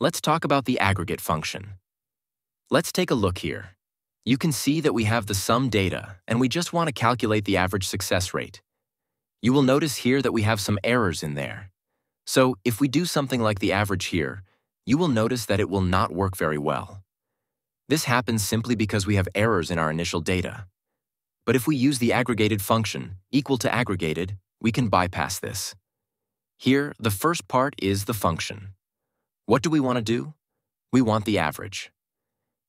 let's talk about the aggregate function. Let's take a look here. You can see that we have the sum data, and we just want to calculate the average success rate. You will notice here that we have some errors in there. So if we do something like the average here, you will notice that it will not work very well. This happens simply because we have errors in our initial data. But if we use the aggregated function, equal to aggregated, we can bypass this. Here, the first part is the function. What do we want to do? We want the average.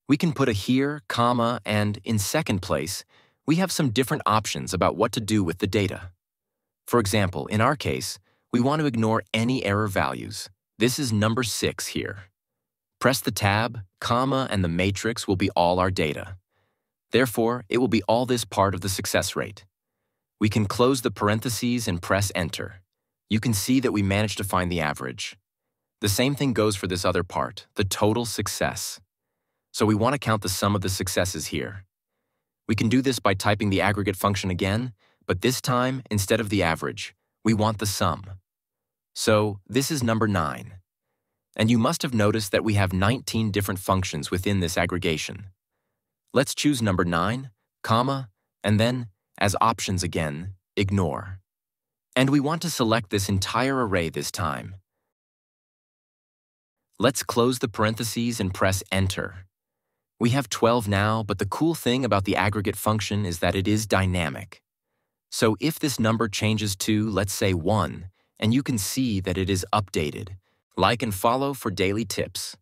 We can put a here, comma, and in second place, we have some different options about what to do with the data. For example, in our case, we want to ignore any error values. This is number 6 here. Press the tab, comma, and the matrix will be all our data. Therefore, it will be all this part of the success rate. We can close the parentheses and press enter. You can see that we managed to find the average. The same thing goes for this other part, the total success. So we want to count the sum of the successes here. We can do this by typing the aggregate function again, but this time, instead of the average, we want the sum. So this is number 9. And you must have noticed that we have 19 different functions within this aggregation. Let's choose number 9, comma, and then, as options again, ignore. And we want to select this entire array this time. Let's close the parentheses and press enter. We have 12 now, but the cool thing about the aggregate function is that it is dynamic. So if this number changes to, let's say, 1, and you can see that it is updated. Like and follow for daily tips.